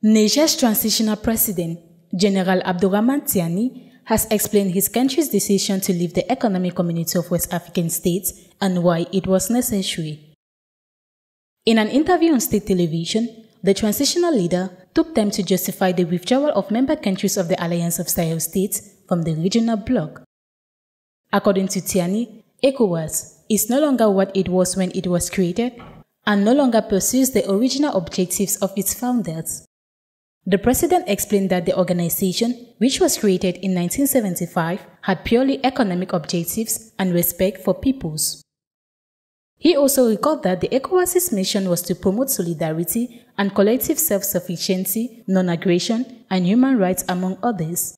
Niger's transitional president, General Abdourahamane Tiani, has explained his country's decision to leave the Economic Community of West African States and why it was necessary. In an interview on state television, the transitional leader took time to justify the withdrawal of member countries of the Alliance of Sahel States from the regional bloc. According to Tiani, ECOWAS is no longer what it was when it was created and no longer pursues the original objectives of its founders. The president explained that the organization, which was created in 1975, had purely economic objectives and respect for peoples. He also recalled that the ECOWAS's mission was to promote solidarity and collective self-sufficiency, non-aggression, and human rights, among others.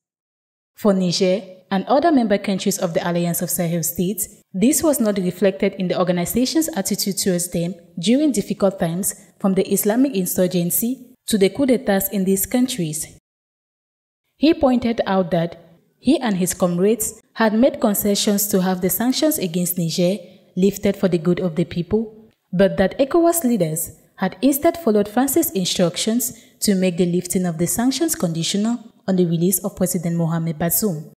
For Niger and other member countries of the Alliance of Sahel States, this was not reflected in the organization's attitude towards them during difficult times, from the Islamic insurgency to the coup d'états in these countries. He pointed out that he and his comrades had made concessions to have the sanctions against Niger lifted for the good of the people, but that ECOWAS leaders had instead followed France's instructions to make the lifting of the sanctions conditional on the release of President Mohamed Bazoum.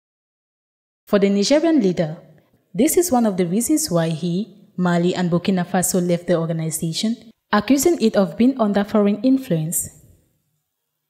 For the Nigerian leader, this is one of the reasons why he, Mali and Burkina Faso left the organization, accusing it of being under foreign influence.